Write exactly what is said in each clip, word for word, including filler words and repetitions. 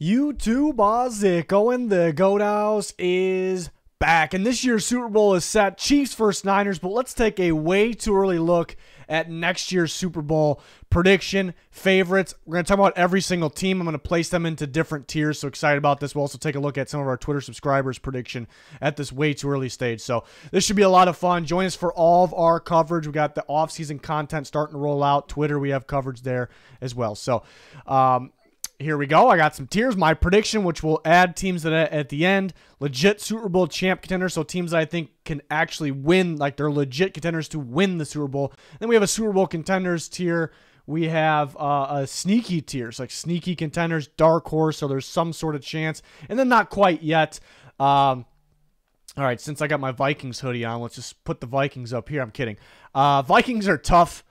YouTubers, it going, the Goat House is back, and this year's Super Bowl is set, Chiefs versus Niners, but let's take a way too early look at next year's Super Bowl prediction, favorites. We're going to talk about every single team. I'm going to place them into different tiers, so excited about this. We'll also take a look at some of our Twitter subscribers' prediction at this way too early stage, so this should be a lot of fun. Join us for all of our coverage. We got the off-season content starting to roll out. Twitter, we have coverage there as well, so um here we go. I got some tiers. My prediction, which will add teams that at the end, legit Super Bowl champ contenders, so teams that I think can actually win, like they're legit contenders to win the Super Bowl. Then we have a Super Bowl contenders tier. We have uh, a sneaky tier, so like sneaky contenders, dark horse, so there's some sort of chance. And then not quite yet. Um, all right, since I got my Vikings hoodie on, let's just put the Vikings up here. I'm kidding. Uh, Vikings are tough.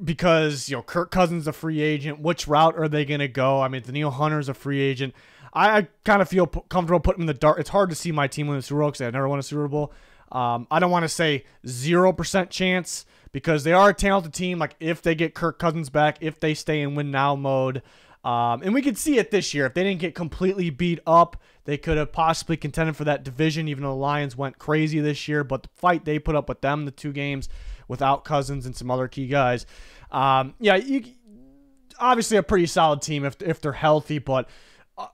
Because, you know, Kirk Cousins is a free agent. Which route are they going to go? I mean, Danielle Hunter's a free agent. I, I kind of feel p comfortable putting in the dark. It's hard to see my team win the Super Bowl because I never won a Super Bowl. Um, I don't want to say zero percent chance because they are a talented team. Like, if they get Kirk Cousins back, if they stay in win-now mode. Um, and we could see it this year. If they didn't get completely beat up, they could have possibly contended for that division, even though the Lions went crazy this year. But the fight they put up with them, the two games without Cousins and some other key guys. Um, yeah, you, obviously a pretty solid team if, if they're healthy, but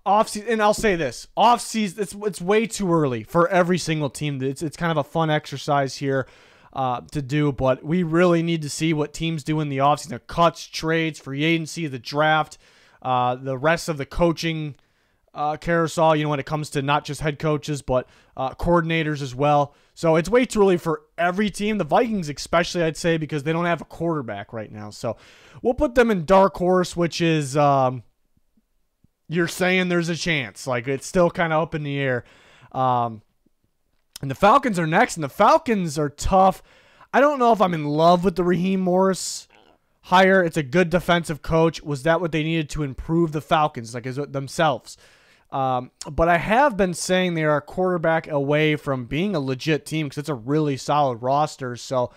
offseason, and I'll say this, offseason, it's, it's way too early for every single team. It's, it's kind of a fun exercise here uh, to do, but we really need to see what teams do in the offseason. The cuts, trades, free agency, the draft, uh, the rest of the coaching uh, carousel, you know, when it comes to not just head coaches, but uh, coordinators as well. So it's way too early for every team, the Vikings especially, I'd say, because they don't have a quarterback right now. So we'll put them in dark horse, which is um, you're saying there's a chance. Like, it's still kind of up in the air. Um, and the Falcons are next, and the Falcons are tough. I don't know if I'm in love with the Raheem Morris hire. It's a good defensive coach. Was that what they needed to improve the Falcons, like, is it themselves? Um, but I have been saying they are a quarterback away from being a legit team because it's a really solid roster. So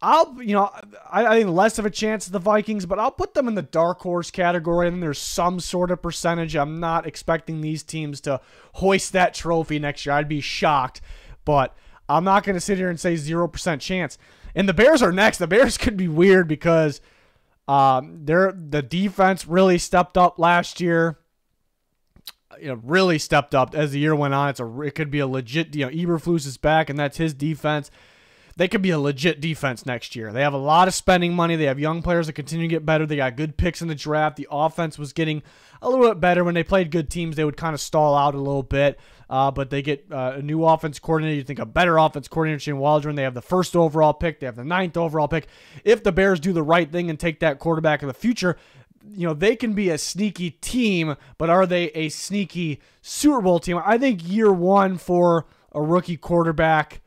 I'll, you know, I, I think less of a chance of the Vikings, but I'll put them in the dark horse category. I think there's some sort of percentage. I'm not expecting these teams to hoist that trophy next year. I'd be shocked, but I'm not going to sit here and say zero percent chance. And the Bears are next. The Bears could be weird because, um, they're, the defense really stepped up last year. You know, really stepped up as the year went on. It's a, it could be a legit, you know, Eberflus is back, and that's his defense. They could be a legit defense next year. They have a lot of spending money. They have young players that continue to get better. They got good picks in the draft. The offense was getting a little bit better. When they played good teams, they would kind of stall out a little bit, uh, but they get uh, a new offense coordinator. You think a better offense coordinator, Shane Waldron. They have the first overall pick. They have the ninth overall pick. If the Bears do the right thing and take that quarterback in the future, you know, they can be a sneaky team, but are they a sneaky Super Bowl team? I think year one for a rookie quarterback,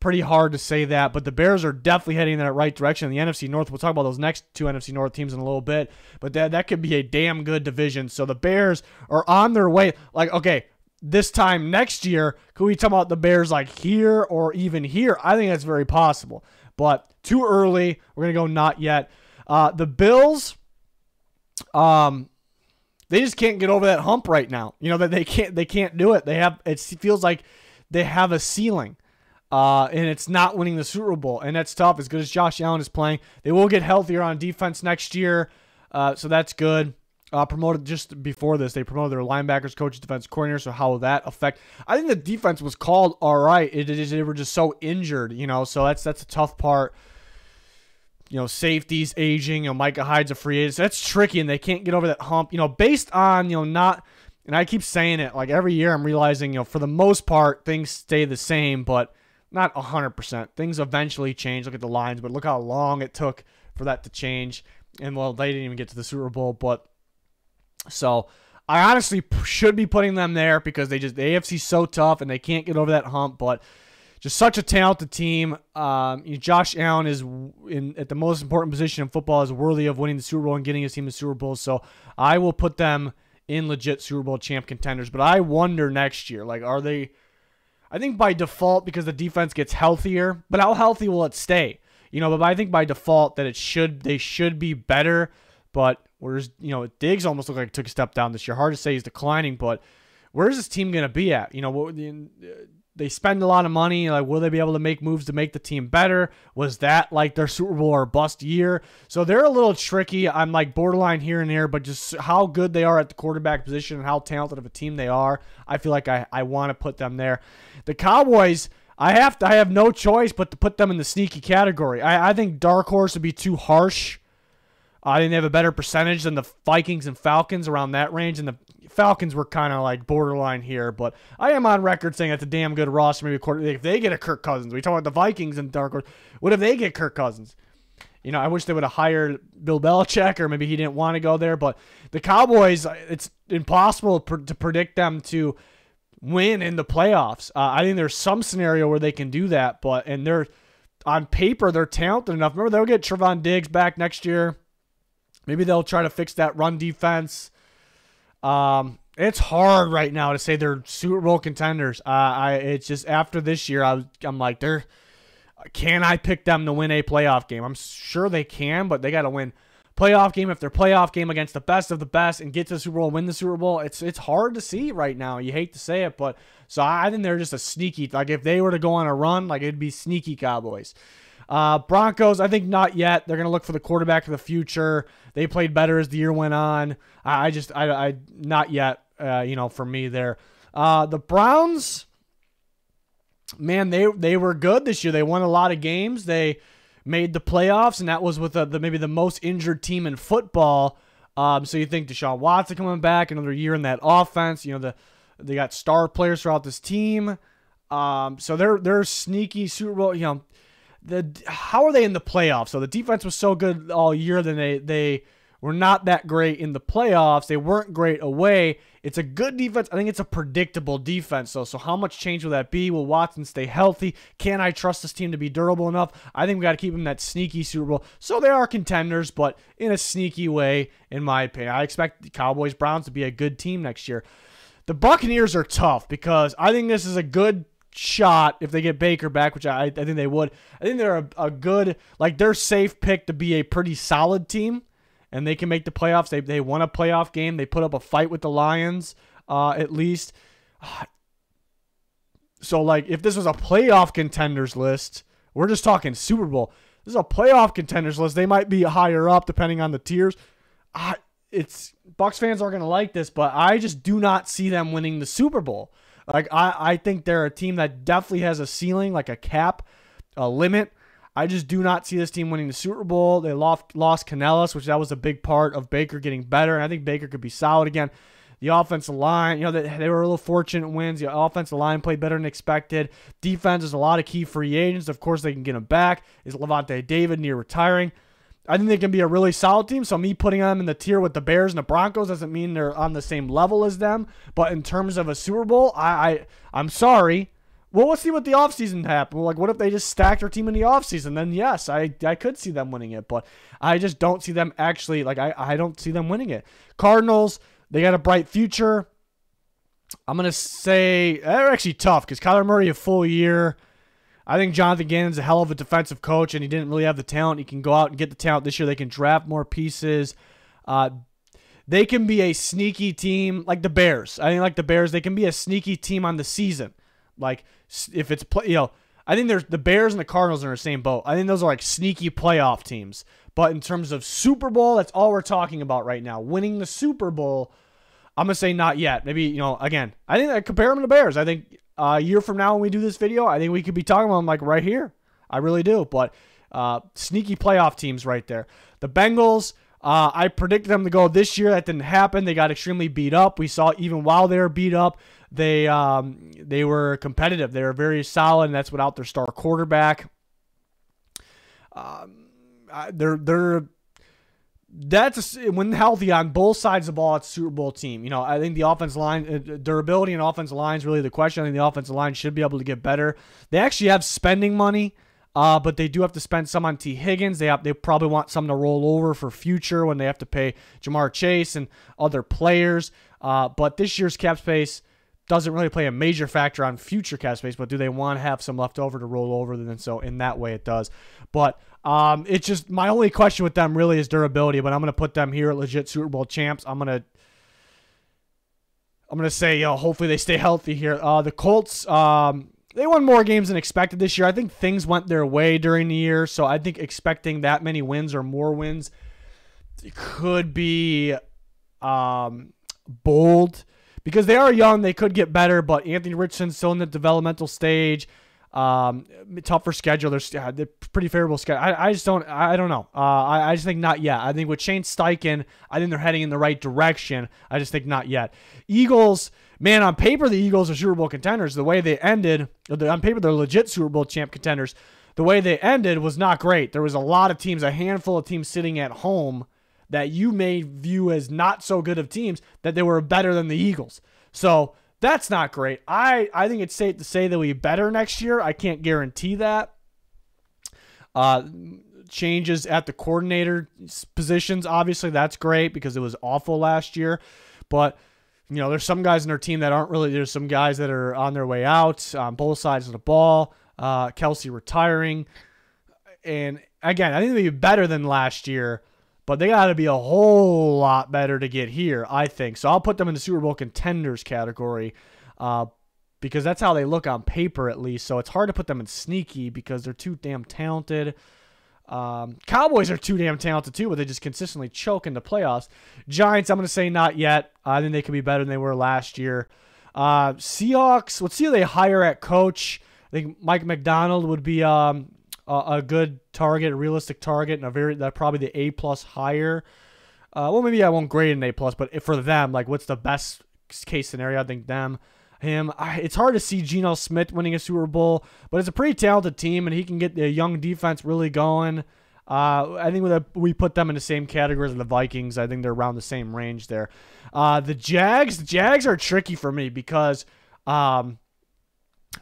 pretty hard to say that, but the Bears are definitely heading in that right direction. The N F C North, we'll talk about those next two N F C North teams in a little bit, but that, that could be a damn good division. So the Bears are on their way. Like, okay, this time next year, could we talk about the Bears like here or even here? I think that's very possible, but too early. We're going to go not yet. Uh, the Bills... Um, they just can't get over that hump right now. You know, that they can't, they can't do it. They have, it feels like they have a ceiling, uh, and it's not winning the Super Bowl, and that's tough. As good as Josh Allen is playing, they will get healthier on defense next year. Uh, so that's good. Uh, promoted just before this, they promoted their linebackers, coaches, defense coordinator. So how will that affect? I think the defense was called all right. It, it, they were just so injured, you know, so that's, that's a tough part. You know, safeties aging, you know, Micah Hyde's a free agent. So that's tricky, and they can't get over that hump. You know, based on, you know, not, and I keep saying it, like every year I'm realizing, you know, for the most part, things stay the same, but not one hundred percent. Things eventually change. Look at the Lions, but look how long it took for that to change. And, well, they didn't even get to the Super Bowl, but so I honestly should be putting them there because they just, the A F C's so tough, and they can't get over that hump, but just such a talented team. Um, you know, Josh Allen is in at the most important position in football, is worthy of winning the Super Bowl and getting his team the Super Bowl. So I will put them in legit Super Bowl champ contenders. But I wonder next year, like, are they? I think by default, because the defense gets healthier, but how healthy will it stay? You know, but I think by default that it should, they should be better. But Whereas, you know, Diggs almost looked like he took a step down this year. Hard to say he's declining, but where's this team going to be at? You know, what, they spend a lot of money. Like, will they be able to make moves to make the team better? Was that like their Super Bowl or bust year? So they're a little tricky. I'm like borderline here and there, but just how good they are at the quarterback position and how talented of a team they are, I feel like I, I want to put them there. The Cowboys, I have to, I have no choice but to put them in the sneaky category. I, I think dark horse would be too harsh. I think they have a better percentage than the Vikings and Falcons around that range, and the Falcons were kind of like borderline here, but I am on record saying that's a damn good roster. Maybe a quarter, if they get a Kirk Cousins, we talk about the Vikings and dark horse. What if they get Kirk Cousins? You know, I wish they would have hired Bill Belichick, or maybe he didn't want to go there. But the Cowboys, it's impossible to predict them to win in the playoffs. Uh, I think there's some scenario where they can do that, but and they're on paper they're talented enough. Remember, they'll get Trevon Diggs back next year. Maybe they'll try to fix that run defense. Um, it's hard right now to say they're Super Bowl contenders. Uh, I it's just after this year, I I'm like, they're can I pick them to win a playoff game? I'm sure they can, but they got to win playoff game after playoff game against the best of the best and get to the Super Bowl and win the Super Bowl. It's it's hard to see right now. You hate to say it, but so I think they're just a sneaky. Like if they were to go on a run, like it'd be sneaky Cowboys. Uh, Broncos, I think not yet. They're going to look for the quarterback of the future. They played better as the year went on. I, I just, I, I, not yet, uh, you know, for me there. Uh, the Browns, man, they, they were good this year. They won a lot of games. They made the playoffs, and that was with a, the, maybe the most injured team in football. Um, so you think Deshaun Watson coming back, another year in that offense, you know, the, they got star players throughout this team. Um, so they're, they're sneaky Super Bowl, you know. The, how are they in the playoffs? So the defense was so good all year, then they, they were not that great in the playoffs. They weren't great away. It's a good defense. I think it's a predictable defense, though. So how much change will that be? Will Watson stay healthy? Can I trust this team to be durable enough? I think we got to keep them that sneaky Super Bowl. So they are contenders, but in a sneaky way, in my opinion. I expect the Cowboys, Browns to be a good team next year. The Buccaneers are tough because I think this is a good shot if they get Baker back, which I, I think they would. I think they're a, a good, like they're safe pick to be a pretty solid team, and they can make the playoffs. They, they won a playoff game. They put up a fight with the Lions, uh, at least. So like if this was a playoff contenders list, we're just talking Super Bowl. This is a playoff contenders list. They might be higher up depending on the tiers. I, it's Bucs fans aren't going to like this, but I just do not see them winning the Super Bowl. Like I, I think they're a team that definitely has a ceiling, like a cap, a limit. I just do not see this team winning the Super Bowl. They lost, lost Canales, which that was a big part of Baker getting better, and I think Baker could be solid again. The offensive line, you know, they, they were a little fortunate wins. The offensive line played better than expected. Defense is a lot of key free agents. Of course, they can get them back. Is Lavonte David near retiring? I think they can be a really solid team, so me putting them in the tier with the Bears and the Broncos doesn't mean they're on the same level as them, but in terms of a Super Bowl, I, I, I'm sorry. Well, let's see what the offseason happened. Like, what if they just stacked their team in the offseason? Then, yes, I, I could see them winning it, but I just don't see them actually, like, I, I don't see them winning it. Cardinals, they got a bright future. I'm going to say they're actually tough because Kyler Murray, a full year. I think Jonathan Gannon's a hell of a defensive coach, and he didn't really have the talent. He can go out and get the talent this year. They can draft more pieces. Uh, they can be a sneaky team like the Bears. I think like the Bears, they can be a sneaky team on the season. Like if it's play, you know, I think there's the Bears and the Cardinals are in the same boat. I think those are like sneaky playoff teams. But in terms of Super Bowl, that's all we're talking about right now. Winning the Super Bowl, I'm gonna say not yet. Maybe you know again. I think I compare them to the Bears. I think. Uh, a year from now when we do this video, I think we could be talking about them like right here. I really do, but uh, sneaky playoff teams right there. The Bengals, uh, I predicted them to go this year. That didn't happen. They got extremely beat up. We saw even while they were beat up, they um, they were competitive. They were very solid, and that's without their star quarterback. Um, they're they're That's when healthy on both sides of the ball, it's a Super Bowl team. You know, I think the offensive line, durability and offensive line is really the question. I think the offensive line should be able to get better. They actually have spending money, uh, but they do have to spend some on T. Higgins. They have, they probably want some to roll over for future when they have to pay Ja'Marr Chase and other players. Uh, but this year's cap space, doesn't really play a major factor on future cap space, but do they want to have some left over to roll over? Then so in that way it does. But um, it's just my only question with them really is durability. But I'm going to put them here at legit Super Bowl champs. I'm going to I'm going to say, you know, hopefully they stay healthy here. Uh, the Colts, um, they won more games than expected this year. I think things went their way during the year, so I think expecting that many wins or more wins could be um, bold. Because they are young, they could get better, but Anthony Richardson's still in the developmental stage. Um, tougher schedule. They're, yeah, they're pretty favorable schedule. I, I just don't, I don't know. Uh, I, I just think not yet. I think with Shane Steichen, I think they're heading in the right direction. I just think not yet. Eagles, man, on paper, the Eagles are Super Bowl contenders. The way they ended, on paper, they're legit Super Bowl champ contenders. The way they ended was not great. There was a lot of teams, a handful of teams sitting at home that you may view as not so good of teams, that they were better than the Eagles. So that's not great. I, I think it's safe to say that we'll be better next year. I can't guarantee that. Uh, changes at the coordinator positions, obviously, that's great because it was awful last year. But, you know, there's some guys in our team that aren't really – there's some guys that are on their way out on both sides of the ball. Uh, Kelce retiring. And, again, I think they'll be better than last year. But they got to be a whole lot better to get here, I think. So I'll put them in the Super Bowl contenders category uh, because that's how they look on paper, at least. So it's hard to put them in sneaky because they're too damn talented. Um, Cowboys are too damn talented, too, but they just consistently choke in the playoffs. Giants, I'm going to say not yet. I think they could be better than they were last year. Uh, Seahawks, let's see who they hire at coach. I think Mike Macdonald would be um, – Uh, a good target, a realistic target, and a very that probably the A plus higher. Uh, well, maybe I won't grade an A plus, but if for them, like what's the best case scenario? I think them, him. I, it's hard to see Geno Smith winning a Super Bowl, but it's a pretty talented team, and he can get the young defense really going. Uh, I think with a, we put them in the same category as the Vikings. I think they're around the same range there. Uh, the Jags, the Jags are tricky for me because. Um,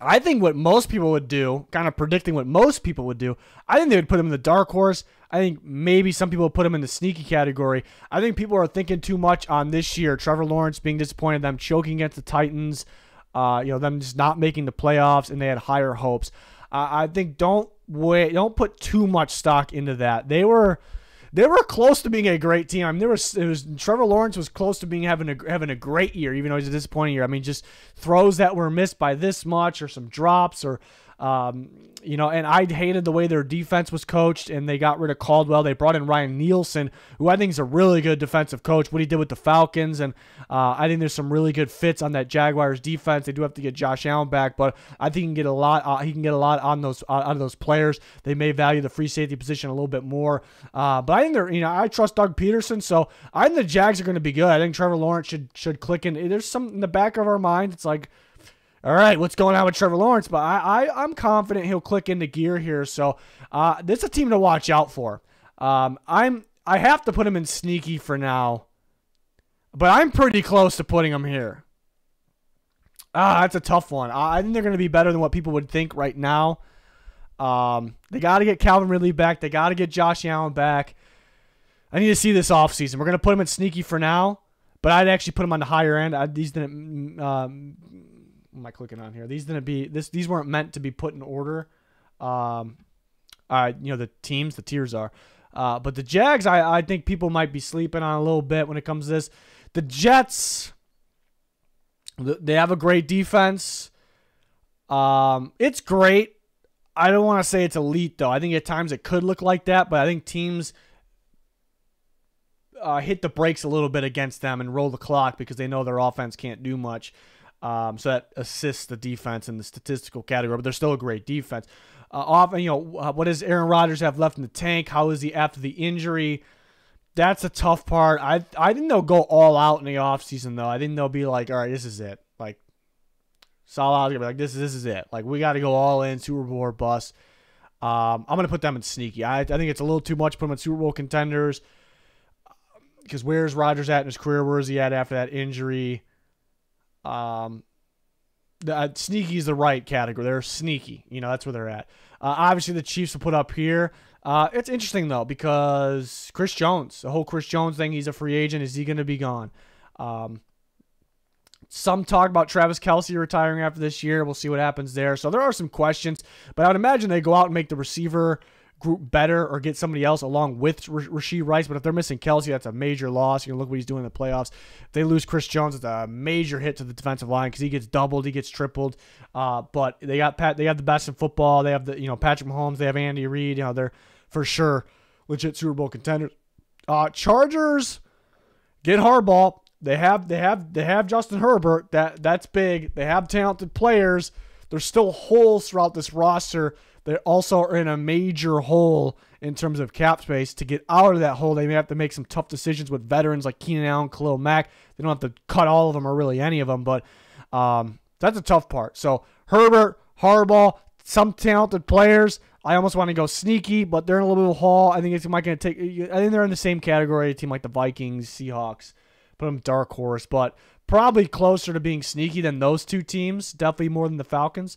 I think what most people would do, kind of predicting what most people would do, I think they would put them in the dark horse. I think maybe some people would put them in the sneaky category. I think people are thinking too much on this year. Trevor Lawrence being disappointed, them choking against the Titans, uh, you know, them just not making the playoffs, and they had higher hopes. Uh, I think don't wait, don't put too much stock into that. They were, they were close to being a great team. I mean, there was, it was Trevor Lawrence was close to being having a having a great year, even though he's a disappointing year. I mean, just throws that were missed by this much, or some drops, or um, you know. And I hated the way their defense was coached, and they got rid of Caldwell. They brought in Ryan Nielsen, who I think is a really good defensive coach. What he did with the Falcons, and uh, I think there's some really good fits on that Jaguars defense. They do have to get Josh Allen back, but I think he can get a lot. Uh, he can get a lot on those uh, out of those players. They may value the free safety position a little bit more, uh, but I. I think they're, you know, I trust Doug Peterson, so I think the Jags are going to be good. I think Trevor Lawrence should should click in. There's some in the back of our mind. It's like, all right, what's going on with Trevor Lawrence? But I, I I'm confident he'll click into gear here. So uh, this is a team to watch out for. Um, I'm I have to put him in sneaky for now, but I'm pretty close to putting him here. Ah, that's a tough one. I, I think they're going to be better than what people would think right now. Um, they got to get Calvin Ridley back. They got to get Josh Allen back. I need to see this offseason. We're going to put him in sneaky for now, but I'd actually put him on the higher end. I, these didn't um, – what am I clicking on here? These didn't be this. These weren't meant to be put in order. Um, uh, you know, the teams, the tiers are. Uh, but the Jags, I, I think people might be sleeping on a little bit when it comes to this. The Jets, they have a great defense. Um, it's great. I don't want to say it's elite, though. I think at times it could look like that, but I think teams – Uh, hit the brakes a little bit against them and roll the clock because they know their offense can't do much. Um, so that assists the defense in the statistical category, but they're still a great defense. Uh, often, you know, uh, what does Aaron Rodgers have left in the tank? How is he after the injury? That's a tough part. I I think they'll go all out in the offseason, though. I think they'll be like, all right, this is it. Like, Salah is gonna be like, this is this is it. Like, we got to go all in, Super Bowl or bust. Um, I'm gonna put them in sneaky. I I think it's a little too much. Put them in Super Bowl contenders. Because where's Rodgers at in his career? Where's he at after that injury? Um, the, uh, sneaky is the right category. They're sneaky. You know, that's where they're at. Uh, obviously, the Chiefs will put up here. Uh, it's interesting, though, because Chris Jones, the whole Chris Jones thing, he's a free agent. Is he going to be gone? Um, Some talk about Travis Kelce retiring after this year. We'll see what happens there. So there are some questions, but I would imagine they go out and make the receiver group better or get somebody else along with Rashee Rice. But if they're missing Kelce, that's a major loss. You can look what he's doing in the playoffs. If they lose Chris Jones, it's a major hit to the defensive line because he gets doubled, he gets tripled. Uh, but they got Pat, they have the best in football. They have the you know Patrick Mahomes, they have Andy Reid. You know they're for sure legit Super Bowl contenders. Uh, Chargers get Harbaugh. They have they have they have Justin Herbert. That that's big. They have talented players. There's still holes throughout this roster. They also are in a major hole in terms of cap space. To get out of that hole, they may have to make some tough decisions with veterans like Keenan Allen, Khalil Mack. They don't have to cut all of them or really any of them, but um, that's a tough part. So Herbert, Harbaugh, some talented players. I almost want to go sneaky, but they're in a little bit of a hole. I think it's might going to take. I think they're in the same category. A team like the Vikings, Seahawks. Put them dark horse, but probably closer to being sneaky than those two teams. Definitely more than the Falcons.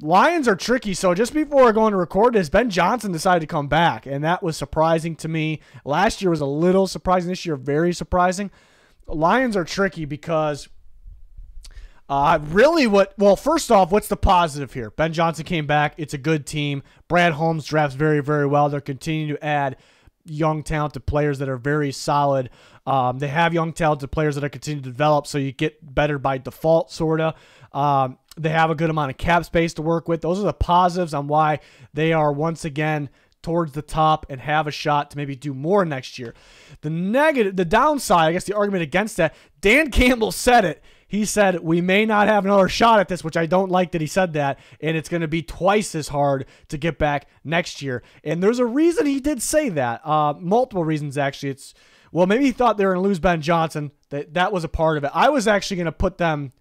Lions are tricky. So just before we're going to record this, Ben Johnson decided to come back, and that was surprising to me. Last year was a little surprising. This year, very surprising. Lions are tricky because uh, really what – well, first off, what's the positive here? Ben Johnson came back. It's a good team. Brad Holmes drafts very, very well. They're continuing to add – young talented players that are very solid. Um, they have young talented players that are continuing to develop, so you get better by default, sort of. Um, they have a good amount of cap space to work with. Those are the positives on why they are once again towards the top and have a shot to maybe do more next year. The negative, the downside, I guess the argument against that, Dan Campbell said it. He said, we may not have another shot at this, which I don't like that he said that, and it's going to be twice as hard to get back next year. And there's a reason he did say that. Uh, multiple reasons, actually. It's well, maybe he thought they were going to lose Ben Johnson. That, that was a part of it. I was actually going to put them...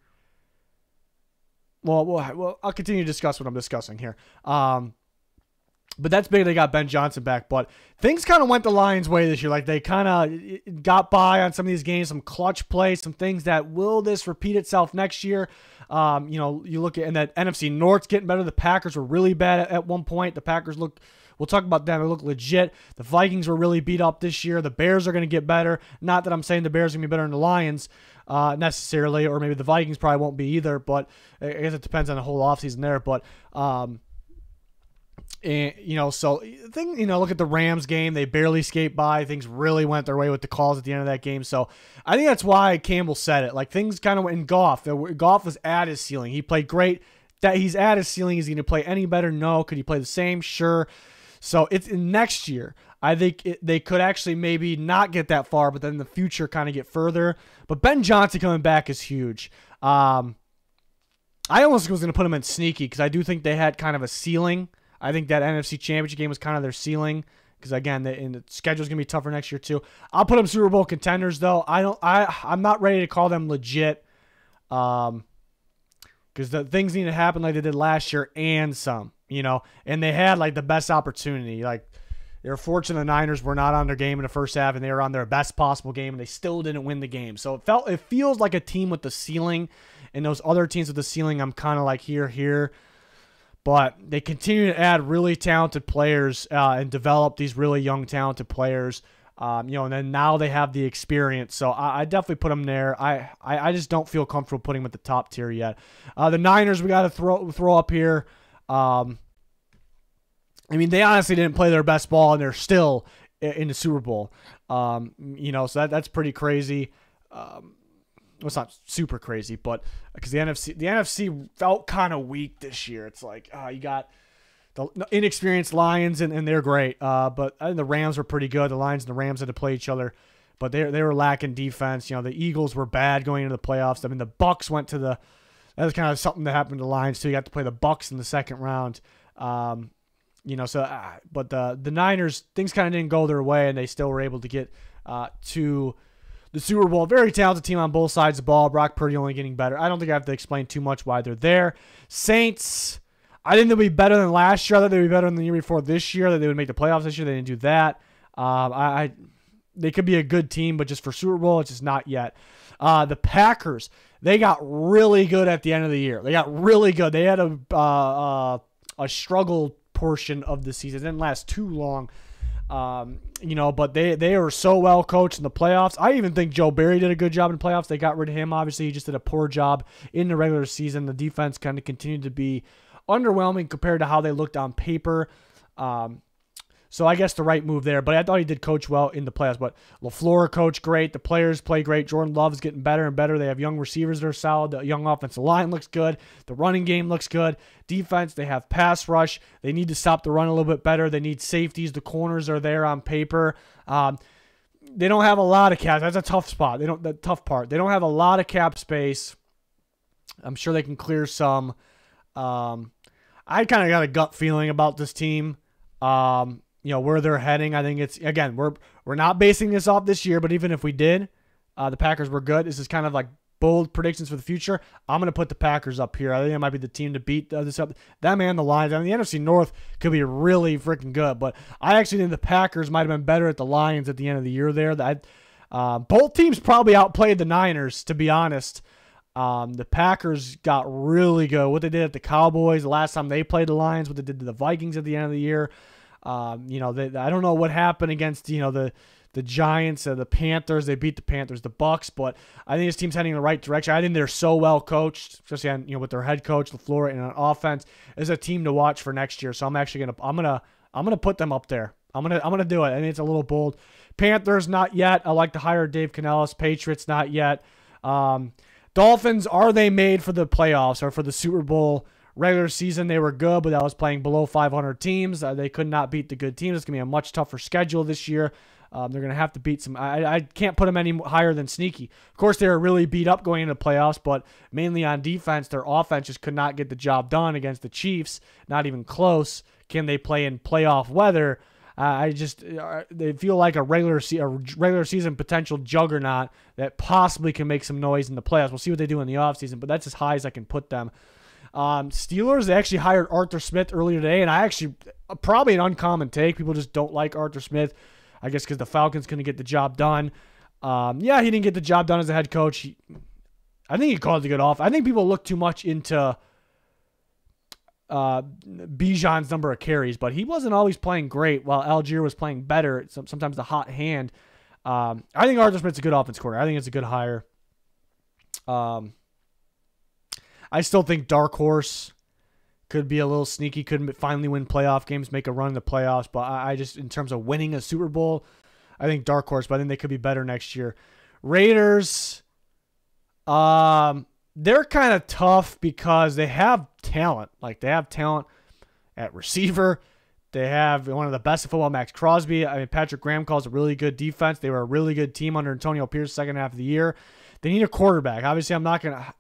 Well, well, well, I'll continue to discuss what I'm discussing here. Um, but that's big they got Ben Johnson back. But things kind of went the Lions' way this year. Like, they kind of got by on some of these games, some clutch plays, some things that will this repeat itself next year. Um, you know, you look at, and that N F C North's getting better. The Packers were really bad at, at one point. The Packers look, we'll talk about them. They look legit. The Vikings were really beat up this year. The Bears are going to get better. Not that I'm saying the Bears are going to be better than the Lions uh, necessarily, or maybe the Vikings probably won't be either, but I guess it depends on the whole offseason there. But, um, And, you know, so thing, you know, look at the Rams game. They barely escaped by. Things really went their way with the calls at the end of that game. So I think that's why Campbell said it. Like, things kind of went in Goff. Goff was at his ceiling. He played great. That he's at his ceiling. Is he going to play any better? No. Could he play the same? Sure. So it's next year. I think it, they could actually maybe not get that far, but then in the future kind of get further. But Ben Johnson coming back is huge. Um, I almost was going to put him in sneaky because I do think they had kind of a ceiling. I think that N F C Championship game was kind of their ceiling because, again, the, and the schedule's going to be tougher next year too. I'll put them Super Bowl contenders, though. I don't, I, I'm not ready to call them legit because um, the things need to happen like they did last year and some, you know. And they had, like, the best opportunity. Like, they were fortunate the Niners were not on their game in the first half, and they were on their best possible game, and they still didn't win the game. So it felt it feels like a team with the ceiling, and those other teams with the ceiling, I'm kind of like here, here. But they continue to add really talented players uh, and develop these really young, talented players. Um, you know, and then now they have the experience. So I, I definitely put them there. I, I, I just don't feel comfortable putting them at the top tier yet. Uh, the Niners, we got to throw throw up here. Um, I mean, they honestly didn't play their best ball, and they're still in the Super Bowl. Um, you know, so that, that's pretty crazy. Um, Well, it's not super crazy, but because the N F C, the N F C felt kind of weak this year. It's like uh, you got the inexperienced Lions, and, and they're great. Uh, but I think the Rams were pretty good. The Lions and the Rams had to play each other, but they they were lacking defense. You know, the Eagles were bad going into the playoffs. I mean, the Bucks went to the. That was kind of something that happened to the Lions too. You got to play the Bucks in the second round. Um, you know, so uh, but the the Niners, things kind of didn't go their way, and they still were able to get uh, to. The Super Bowl, very talented team on both sides of the ball. Brock Purdy only getting better. I don't think I have to explain too much why they're there. Saints, I think they'll be better than last year. I thought they'd be better than the year before this year. That they would make the playoffs this year. They didn't do that. Um, I, I, they could be a good team, but just for Super Bowl, it's just not yet. Uh, the Packers, they got really good at the end of the year. They got really good. They had a uh, uh, a struggle portion of the season. It didn't last too long. Um, you know, but they, they were so well coached in the playoffs. I even think Joe Barry did a good job in the playoffs. They got rid of him. Obviously, he just did a poor job in the regular season. The defense kind of continued to be underwhelming compared to how they looked on paper. Um, so I guess the right move there. But I thought he did coach well in the playoffs. But LaFleur coached great. The players play great. Jordan Love's getting better and better. They have young receivers that are solid. The young offensive line looks good. The running game looks good. Defense, they have pass rush. They need to stop the run a little bit better. They need safeties. The corners are there on paper. Um, they don't have a lot of cap. That's a tough spot. They don't. The tough part. They don't have a lot of cap space. I'm sure they can clear some. Um, I kind of got a gut feeling about this team. Um, you know, where they're heading. I think it's, again, we're we're not basing this off this year, but even if we did, uh, the Packers were good. This is kind of like bold predictions for the future. I'm going to put the Packers up here. I think it might be the team to beat uh, this up. That man, the Lions. I mean, the N F C North could be really freaking good, but I actually think the Packers might have been better at the Lions at the end of the year there. That uh, both teams probably outplayed the Niners, to be honest. Um, the Packers got really good. What they did at the Cowboys the last time they played the Lions, what they did to the Vikings at the end of the year. Um, you know, they, I don't know what happened against, you know, the, the Giants or the Panthers. They beat the Panthers, the Bucks, but I think this team's heading in the right direction. I think they're so well coached, especially on, you know, with their head coach, LaFleur, and on offense. It's a team to watch for next year. So I'm actually going to, I'm going to, I'm going to put them up there. I'm going to, I'm going to do it. I think it's a little bold. Panthers, not yet. I like to hire Dave Canales. Patriots, not yet. Um, Dolphins, are they made for the playoffs or for the Super Bowl? Regular season, they were good, but that was playing below five hundred teams. Uh, they could not beat the good teams. It's going to be a much tougher schedule this year. Um, they're going to have to beat some. I, I can't put them any higher than sneaky. Of course, they were really beat up going into the playoffs, but mainly on defense, their offense just could not get the job done against the Chiefs. Not even close. Can they play in playoff weather? Uh, I just uh, they feel like a regular se a regular season potential juggernaut that possibly can make some noise in the playoffs. We'll see what they do in the offseason, but that's as high as I can put them. Um, Steelers, they actually hired Arthur Smith earlier today, and I actually, probably an uncommon take. People just don't like Arthur Smith, I guess, because the Falcons couldn't get the job done. Um, yeah, he didn't get the job done as a head coach. He, I think he called it good off. I think people look too much into uh, Bijan's number of carries, but he wasn't always playing great while Algier was playing better. Sometimes the hot hand. Um, I think Arthur Smith's a good offense coordinator. I think it's a good hire. Um, I still think Dark Horse could be a little sneaky, could finally win playoff games, make a run in the playoffs. But I just, in terms of winning a Super Bowl, I think Dark Horse, but I think they could be better next year. Raiders, um, they're kind of tough because they have talent. Like, they have talent at receiver. They have one of the best in football, Max Crosby. I mean, Patrick Graham calls a really good defense. They were a really good team under Antonio Pierce second half of the year. They need a quarterback. Obviously, I'm not going to...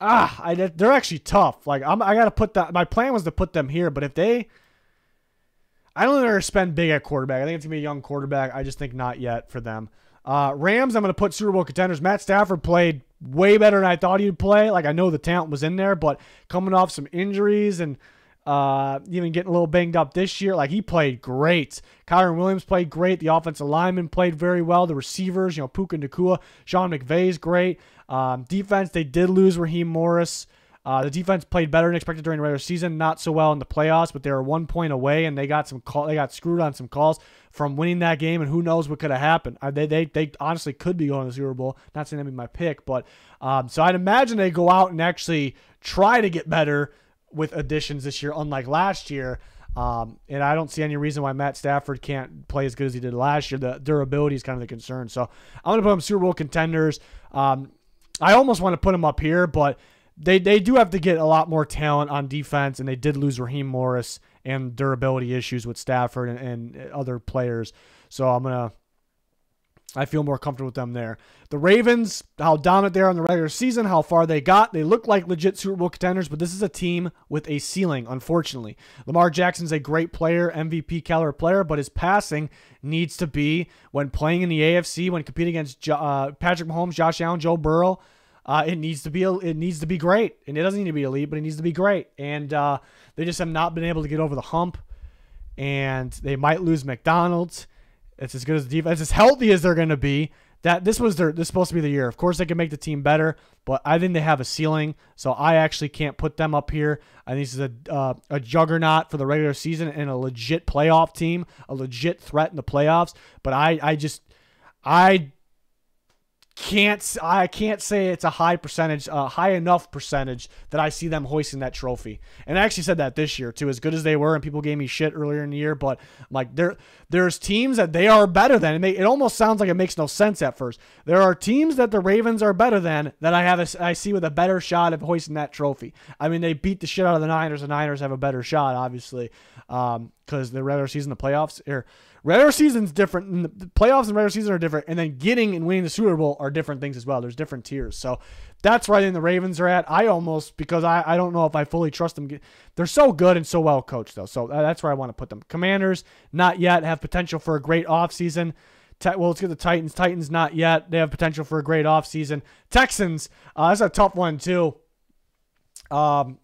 Ah, I, they're actually tough. Like, I'm, I got to put that. My plan was to put them here, but if they, I don't think they're going to spend big at quarterback. I think it's going to be a young quarterback. I just think not yet for them. Uh, Rams, I'm going to put Super Bowl contenders. Matt Stafford played way better than I thought he'd play. Like, I know the talent was in there, but coming off some injuries and uh, even getting a little banged up this year, like, he played great. Kyron Williams played great. The offensive linemen played very well. The receivers, you know, Puka Nacua, Sean McVay's great. Um, defense, they did lose Raheem Morris. Uh, the defense played better than expected during the regular season, not so well in the playoffs, but they were one point away, and they got some call. They got screwed on some calls from winning that game, and who knows what could have happened. Uh, they, they they honestly could be going to the Super Bowl. Not saying that'd be my pick, but um, so I'd imagine they go out and actually try to get better with additions this year, unlike last year. Um, and I don't see any reason why Matt Stafford can't play as good as he did last year. The durability is kind of the concern. So I'm going to put them Super Bowl contenders. Um, I almost want to put them up here, but they, they do have to get a lot more talent on defense, and they did lose Raheem Morris and durability issues with Stafford and, and other players. So I'm going to – I feel more comfortable with them there. The Ravens, how dominant they are in the regular season, how far they got. They look like legit Super Bowl contenders, but this is a team with a ceiling, unfortunately. Lamar Jackson's a great player, M V P caliber player, but his passing needs to be, when playing in the A F C, when competing against uh, Patrick Mahomes, Josh Allen, Joe Burrow, uh, it needs to be it needs to be great. And it doesn't need to be elite, but it needs to be great. And uh, they just have not been able to get over the hump. And they might lose Macdonald. It's as good as the defense, as healthy as they're going to be. that this was their, this was supposed to be the year. Of course, they can make the team better, but I think they have a ceiling, so I actually can't put them up here. I think this is a, uh, a juggernaut for the regular season and a legit playoff team, a legit threat in the playoffs. But I, I just, I can't, I can't say it's a high percentage, uh, high enough percentage that I see them hoisting that trophy. And I actually said that this year too, as good as they were, and people gave me shit earlier in the year, but like there, there's teams that they are better than, and they, it almost sounds like it makes no sense at first. There are teams that the Ravens are better than that I have, a, I see with a better shot of hoisting that trophy. I mean, they beat the shit out of the Niners. The Niners have a better shot, obviously, um, because the regular season, the playoffs, or regular season's different, and the playoffs and regular season are different, and then getting and winning the Super Bowl are different things as well. There's different tiers, so that's where I think the Ravens are at. I almost, because I, I don't know if I fully trust them. They're so good and so well coached, though, so that's where I want to put them. Commanders, not yet, have potential for a great offseason. Well, let's get the Titans. Titans, not yet. They have potential for a great offseason. Texans, uh, that's a tough one, too. Um...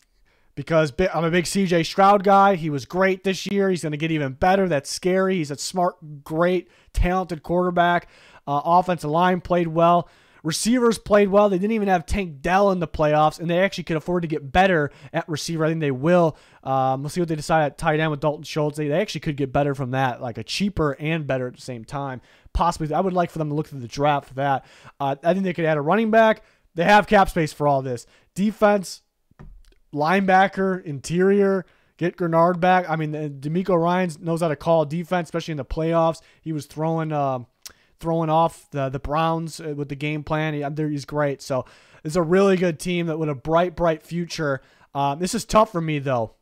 Because I'm a big C J Stroud guy. He was great this year. He's going to get even better. That's scary. He's a smart, great, talented quarterback. Uh, offensive line played well. Receivers played well. They didn't even have Tank Dell in the playoffs, and they actually could afford to get better at receiver. I think they will. Um, we'll see what they decide at tight end with Dalton Schultz. They, they actually could get better from that, like a cheaper and better at the same time. Possibly. I would like for them to look through the draft for that. Uh, I think they could add a running back. They have cap space for all this. Defense, linebacker, interior, get Grenard back. I mean, D'Amico Ryans knows how to call defense, especially in the playoffs. He was throwing uh, throwing off the, the Browns with the game plan. He, he's great. So it's a really good team that with a bright, bright future. Um, this is tough for me, though,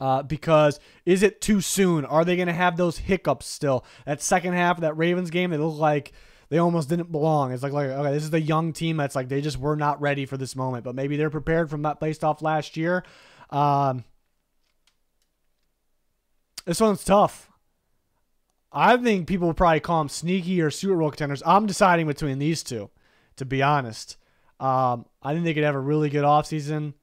uh, because is it too soon? Are they going to have those hiccups still? That second half of that Ravens game, they look like they almost didn't belong. It's like, like, okay, this is the young team that's like they just were not ready for this moment, but maybe they're prepared from that based off last year. Um, this one's tough. I think people will probably call them sneaky or Super Bowl contenders. I'm deciding between these two, to be honest. Um, I think they could have a really good offseason.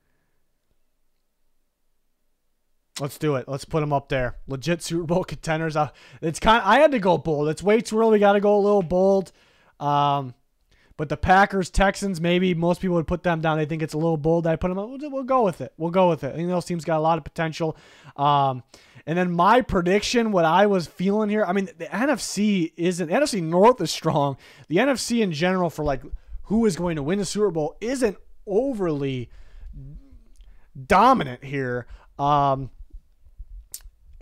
Let's do it. Let's put them up there. Legit Super Bowl contenders. I, it's kind of, I had to go bold. It's way too early. We got to go a little bold. Um, but the Packers, Texans, maybe most people would put them down. They think it's a little bold. I put them up. We'll, we'll go with it. We'll go with it. I think those teams got a lot of potential. Um, and then my prediction, what I was feeling here, I mean, the N F C isn't, the N F C North is strong. The N F C in general for like who is going to win the Super Bowl isn't overly dominant here. Um,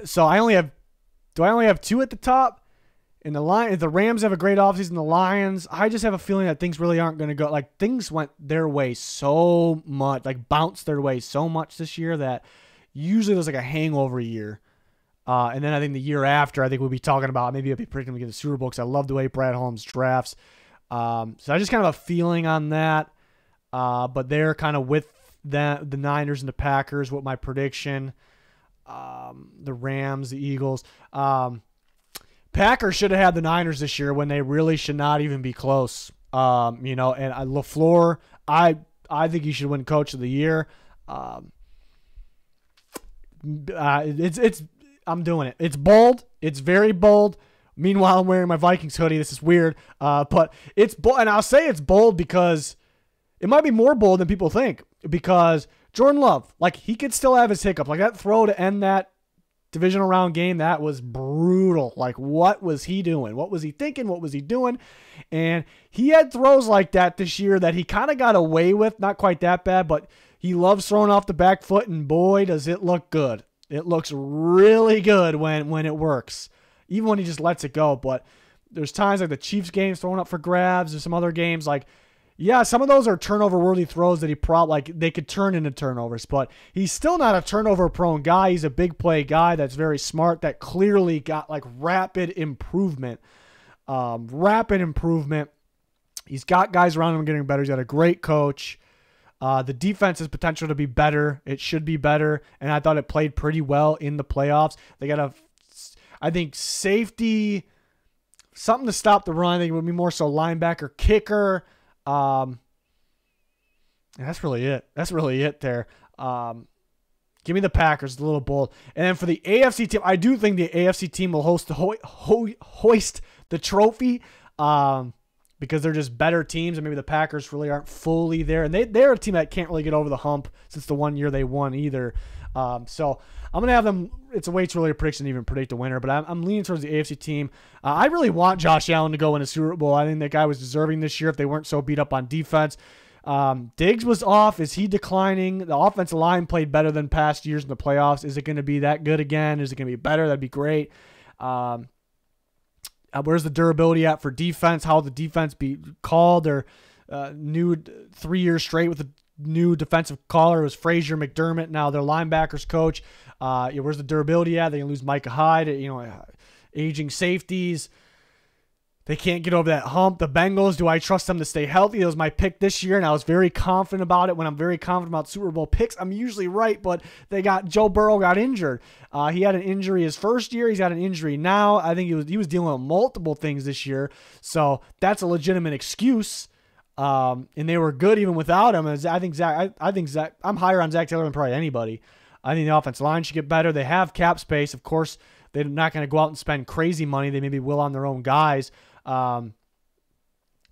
So I only have, do I only have two at the top? And the Lions, the Rams have a great offseason. The Lions, I just have a feeling that things really aren't going to go. Like things went their way so much, like bounced their way so much this year that usually there's like a hangover year. Uh, and then I think the year after, I think we'll be talking about maybe I'll be predicting we get the Super Bowl because I love the way Brad Holmes drafts. Um, so I just kind of have a feeling on that. Uh, but they're kind of with the, the Niners and the Packers. What my prediction? Um, the Rams, the Eagles, um, Packers should have had the Niners this year when they really should not even be close. Um, you know, and I, LaFleur, I, I think he should win coach of the year. Um, uh, it's, it's, I'm doing it. It's bold. It's very bold. Meanwhile, I'm wearing my Vikings hoodie. This is weird. Uh, but it's bold. And I'll say it's bold because it might be more bold than people think because Jordan Love, like he could still have his hiccup. Like that throw to end that divisional round game, that was brutal. Like what was he doing? What was he thinking? What was he doing? And he had throws like that this year that he kind of got away with. Not quite that bad, but he loves throwing off the back foot, and boy, does it look good. It looks really good when, when it works, even when he just lets it go. But there's times like the Chiefs games throwing up for grabs or some other games like, yeah, some of those are turnover-worthy throws that he probably, like, they could turn into turnovers, but he's still not a turnover-prone guy. He's a big-play guy that's very smart that clearly got, like, rapid improvement. Um, rapid improvement. He's got guys around him getting better. He's got a great coach. Uh, the defense has potential to be better. It should be better, and I thought it played pretty well in the playoffs. They got a, I think, safety, something to stop the run. I think it would be more so linebacker, kicker. Um, and that's really it. That's really it there. Um, give me the Packers, a little bold. And then for the A F C team, I do think the A F C team will host the ho ho hoist the trophy. um, because they're just better teams, and maybe the Packers really aren't fully there. And they, they're a team that can't really get over the hump since the one year they won either. Um, so I'm going to have them – it's a way too early a prediction to even predict a winner, but I'm, I'm leaning towards the A F C team. Uh, I really want Josh Allen to go in a Super Bowl. I think that guy was deserving this year if they weren't so beat up on defense. Um, Diggs was off. Is he declining? The offensive line played better than past years in the playoffs. Is it going to be that good again? Is it going to be better? That'd be great. Um, uh, where's the durability at for defense? How will the defense be called? Their uh, new three years straight with the new defensive caller was Frazier McDermott. Now their linebackers coach. Uh, yeah, where's the durability at? They can lose Micah Hyde. You know, aging safeties. They can't get over that hump. The Bengals, do I trust them to stay healthy? That was my pick this year, and I was very confident about it. When I'm very confident about Super Bowl picks, I'm usually right, but they got Joe Burrow got injured. Uh, he had an injury his first year. He's got an injury now. I think he was, he was dealing with multiple things this year, so that's a legitimate excuse. Um, and they were good even without him. And I think Zach, I, I think Zach, I'm higher on Zach Taylor than probably anybody. I think the offensive line should get better. They have cap space, of course. They're not going to go out and spend crazy money. They maybe will on their own guys. Um,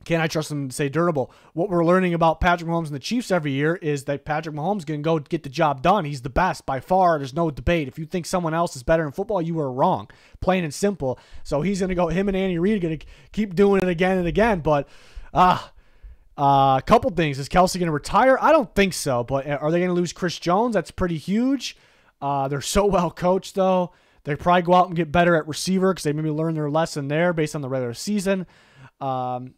can I trust them to stay durable? What we're learning about Patrick Mahomes and the Chiefs every year is that Patrick Mahomes can go get the job done. He's the best by far. There's no debate. If you think someone else is better in football, you are wrong, plain and simple. So he's going to go, him and Andy Reid are going to keep doing it again and again. But ah, uh, a couple things. Is Kelce going to retire? I don't think so. But are they going to lose Chris Jones? That's pretty huge. Uh, they're so well coached, though. They probably go out and get better at receiver because they maybe learn their lesson there based on the regular season. Um,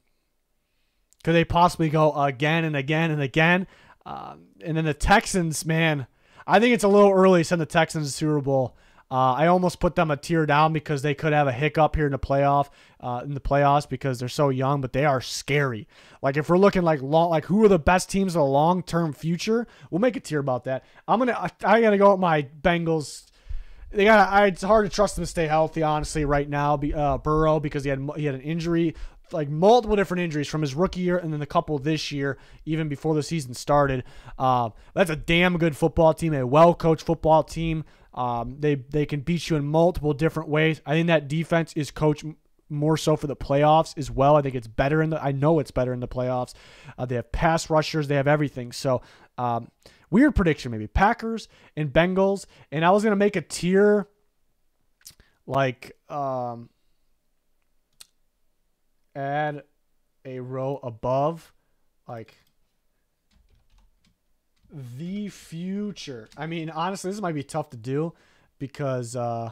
could they possibly go again and again and again? Um, and then the Texans, man, I think it's a little early to send the Texans to Super Bowl. Uh, I almost put them a tier down because they could have a hiccup here in the playoff, uh, in the playoffs because they're so young, but they are scary. Like if we're looking like long, like who are the best teams in the long-term future, we'll make a tier about that. I'm gonna, I, I gotta go with my Bengals. They got. I, it's hard to trust them to stay healthy, honestly, right now. Be, uh, Burrow, because he had he had an injury, like multiple different injuries from his rookie year, and then a couple this year, even before the season started. Uh, that's a damn good football team, a well-coached football team. Um, they they can beat you in multiple different ways. I think that defense is coached more so for the playoffs as well. I think it's better in the. I know it's better in the playoffs. Uh, they have pass rushers. They have everything. So. Um, Weird prediction, maybe Packers and Bengals. And I was going to make a tier like um, add a row above like the future. I mean, honestly, this might be tough to do because uh,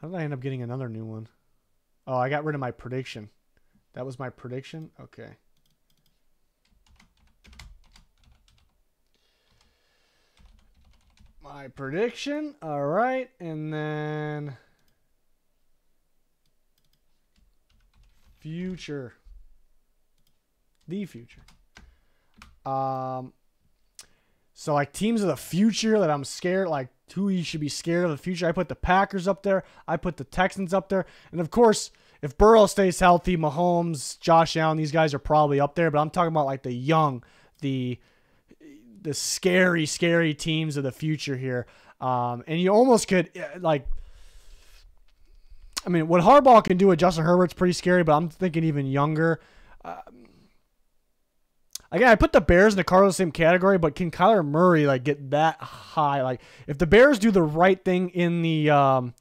how did I end up getting another new one? Oh, I got rid of my prediction. That was my prediction. Okay. My prediction. All right. And then future, the future. Um, so like teams of the future that I'm scared, like who you should be scared of the future. I put the Packers up there. I put the Texans up there. And of course, if Burrow stays healthy, Mahomes, Josh Allen, these guys are probably up there, but I'm talking about like the young, the, the scary, scary teams of the future here. Um, and you almost could like, I mean, what Harbaugh can do with Justin Herbert's pretty scary, but I'm thinking even younger. Um, again, I put the Bears and the Cardinals in the same category, but can Kyler Murray like get that high? Like if the Bears do the right thing in the, um,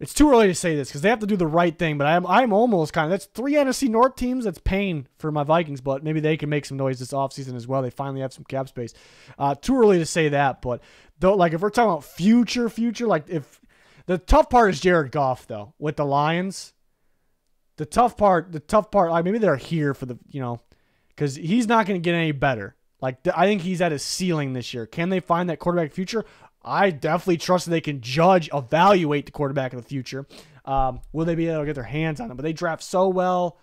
it's too early to say this because they have to do the right thing, but I'm I'm almost kind of, that's three N F C North teams. That's pain for my Vikings, but maybe they can make some noise this offseason as well. They finally have some cap space. Uh, too early to say that, but though, like if we're talking about future, future, like if the tough part is Jared Goff though with the Lions, the tough part, the tough part, like maybe they're here for the you know because he's not going to get any better. Like I think he's at his ceiling this year. Can they find that quarterback future? I definitely trust that they can judge, evaluate the quarterback of the future. Um, will they be able to get their hands on them? But they draft so well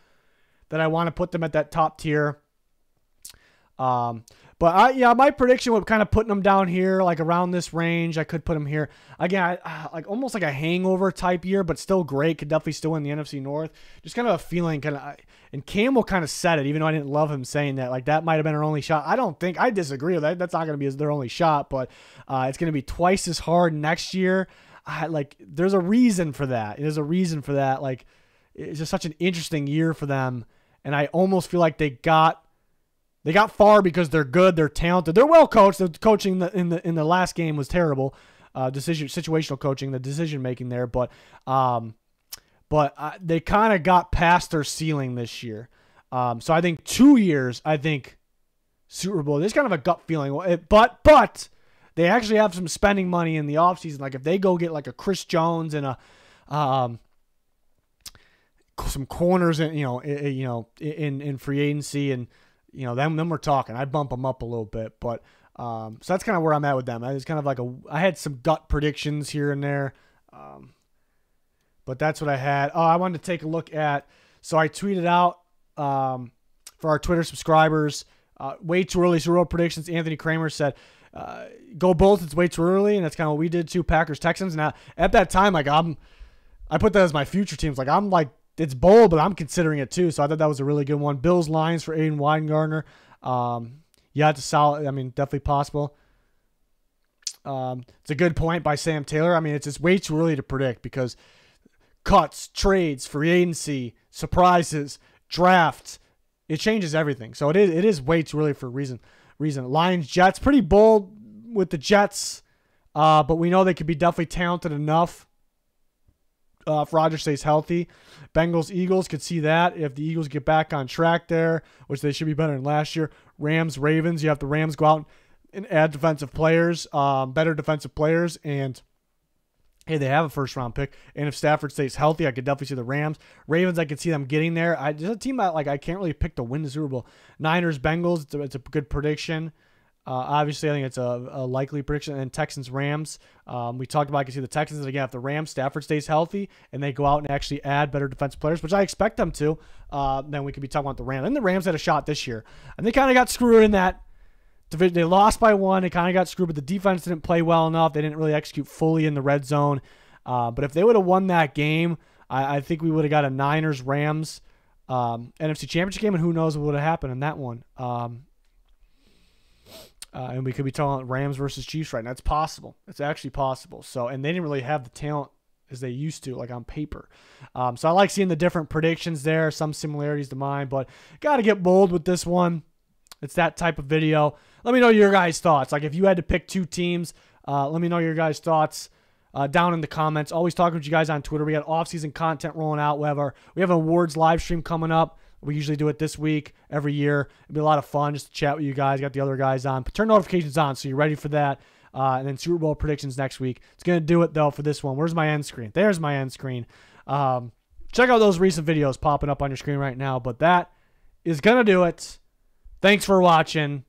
that I want to put them at that top tier. Um, but I, yeah, my prediction would kind of putting them down here, like around this range. I could put them here again, I, like almost like a hangover type year, but still great. Could definitely still win the N F C North. Just kind of a feeling, kind of. And Campbell kind of said it, even though I didn't love him saying that. Like that might have been our only shot. I don't think I disagree with that. That's not going to be their only shot, but uh, it's going to be twice as hard next year. I, like there's a reason for that. There's a reason for that. Like. it's just such an interesting year for them. And I almost feel like they got they got far because they're good, they're talented, they're well coached. The coaching in the in the, in the last game was terrible. Uh, decision situational coaching, the decision making there, but um, but uh, they kind of got past their ceiling this year. Um, so I think two years, I think Super Bowl. There's kind of a gut feeling, it, but but they actually have some spending money in the offseason. Like if they go get like a Chris Jones and a um, some corners, and you know, in, you know, in in free agency, and you know, then then we're talking. I bump them up a little bit, but. Um, so that's kind of where I'm at with them. I was kind of like a, I had some gut predictions here and there. Um, but that's what I had. Oh, I wanted to take a look at, so I tweeted out, um, for our Twitter subscribers, uh, way too early Super Bowl predictions. Anthony Kramer said, uh, go both. It's way too early. And that's kind of what we did too. Packers, Texans. Now at that time, like I'm, I put that as my future teams. Like I'm like, it's bold, but I'm considering it too. So I thought that was a really good one. Bills Lions for Aiden Weingartner. Um, Yeah, it's a solid. I mean, definitely possible. Um, it's a good point by Sam Taylor. I mean, it's just way too early to predict because cuts, trades, free agency, surprises, drafts, it changes everything. So it is it is way too early for a reason. Reason Lions Jets, pretty bold with the Jets, uh, but we know they could be definitely talented enough uh, if Rodgers stays healthy. Bengals Eagles could see that if the Eagles get back on track there, which they should be better than last year. Rams, Ravens, you have the Rams go out and add defensive players, um, better defensive players, and hey, they have a first-round pick. And if Stafford stays healthy, I could definitely see the Rams. Ravens, I could see them getting there. I, there's a team that, like, I can't really pick to win the Super Bowl. Niners, Bengals, it's a, it's a good prediction. Uh, obviously, I think it's a, a likely prediction. And Texans, Rams, um, we talked about I could see the Texans. And again, if the Rams, Stafford stays healthy, and they go out and actually add better defensive players, which I expect them to, uh, then we could be talking about the Rams. And the Rams had a shot this year. And they kind of got screwed in that division. They lost by one. They kind of got screwed, but the defense didn't play well enough. They didn't really execute fully in the red zone. Uh, but if they would have won that game, I, I think we would have got a Niners-Rams um, N F C Championship game, and who knows what would have happened in that one. Um Uh, and we could be talking about Rams versus Chiefs right now. It's possible. It's actually possible. So, and they didn't really have the talent as they used to, like on paper. Um, so I like seeing the different predictions there, some similarities to mine, but got to get bold with this one. It's that type of video. Let me know your guys' thoughts. Like if you had to pick two teams, uh, let me know your guys' thoughts uh, down in the comments. Always talking with you guys on Twitter. We got off-season content rolling out. We have, our, we have an awards live stream coming up. We usually do it this week, every year. It'll be a lot of fun just to chat with you guys. Got the other guys on. But turn notifications on so you're ready for that. Uh, and then Super Bowl predictions next week. It's going to do it, though, for this one. Where's my end screen? There's my end screen. Um, check out those recent videos popping up on your screen right now. But that is going to do it. Thanks for watching.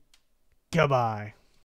Goodbye.